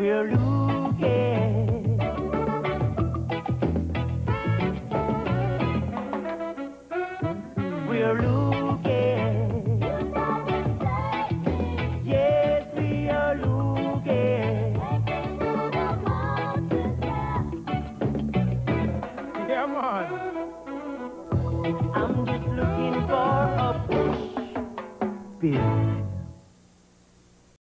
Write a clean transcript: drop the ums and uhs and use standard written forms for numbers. we're looking. We're looking. Yes, we are looking. Come on. I'm just looking for a bush.